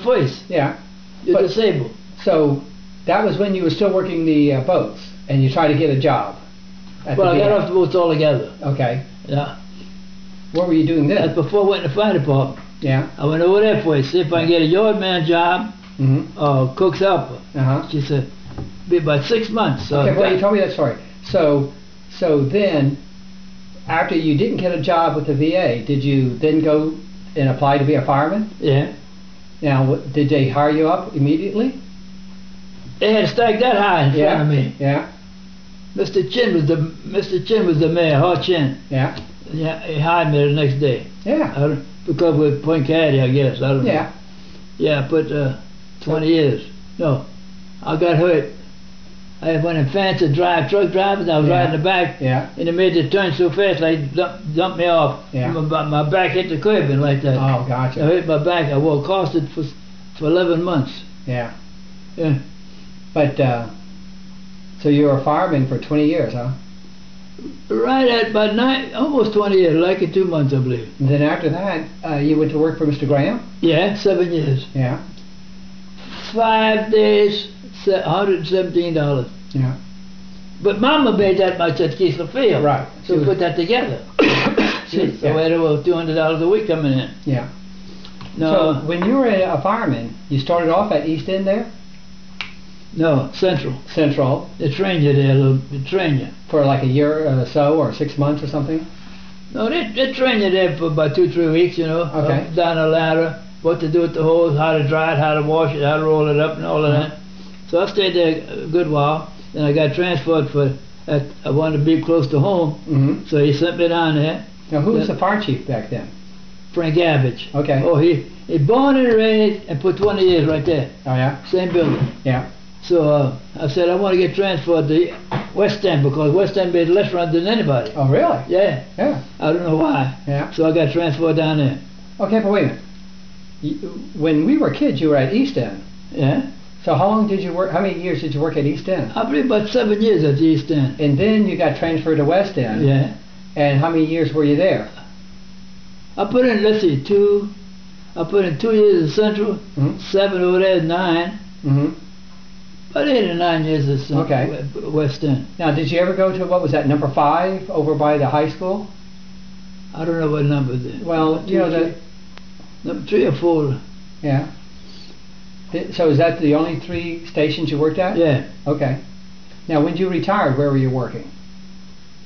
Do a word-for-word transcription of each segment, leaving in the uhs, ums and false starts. place. Yeah. You're but, disabled. So that was when you were still working the uh, boats, and you tried to get a job. Well, I got off the boats altogether. Okay. Yeah. What were you doing then? That's before I went to the fire department. Yeah. I went over there for it, see if I can get a yard man job, mm-hmm. or cook's helper. Uh-huh. She said, be about six months. So okay, well, you told me that story. So, so then, after you didn't get a job with the V A, did you then go and apply to be a fireman? Yeah. Now, did they hire you up immediately? They had a stake that high in yeah. front of me. Yeah. Mister Chin was the Mister Chin was the mayor, Ho Chin. Yeah. Yeah. He hired me the next day. Yeah. I, because we're Point Cadet, I guess. I don't yeah. know. Yeah. But uh, twenty so, years. No, I got hurt. I went and fancy drive truck drivers. I was yeah. riding the back. Yeah. And they made the turn so fast, they like, dumped, dumped me off. Yeah. My, my back hit the curb and like that. Oh, gotcha. I hurt my back. I was costed for for eleven months. Yeah. Yeah. But uh, so you were a fireman for twenty years, huh? Right at about nine, almost twenty years, like in two months, I believe. And then after that, uh, you went to work for Mister Graham? Yeah, seven years. Yeah. Five days, one hundred seventeen dollars. Yeah. But Mama made that much at Keesler Field. Right. So we put that together. She, so yeah. we had about two hundred dollars a week coming in. Yeah. No. So when you were a fireman, you started off at East End there? No, Central. Central. They train you there, they train you. For like a year or so, or six months or something? No, they, they train you there for about two, three weeks, you know. Okay. Up, down a ladder, what to do with the hose, how to dry it, how to wash it, how to roll it up and all of that. So I stayed there a good while, and I got transferred for, at, I wanted to be close to home, mm-hmm. so he sent me down there. Now, who was the fire chief back then? Frank Abbage. Okay. Oh, he, he born and raised and put twenty years right there. Oh, yeah? Same building. Yeah. So uh, I said, I want to get transferred to West End because West End made less run than anybody. Oh, really? Yeah. Yeah. I don't know why. Yeah. So I got transferred down there. Okay, but wait a minute. You, when we were kids, you were at East End. Yeah. So how long did you work, how many years did you work at East End? I believe about seven years at the East End. And then you got transferred to West End. Yeah. And how many years were you there? I put in, let's see, two, I put in two years in Central, mm-hmm. seven over there, nine. Mm-hmm. About eight or nine years at some okay. West End. Now, did you ever go to, what was that, number five over by the high school? I don't know what number that. Well, you know that. Number three or four. Yeah. So is that the only three stations you worked at? Yeah. Okay. Now, when you retired, where were you working?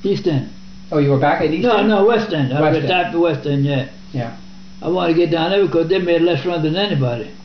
East End. Oh, you were back at East no, End? No, no, West End. I retired to West End, yeah. Yeah. I wanted to get down there because they made less run than anybody.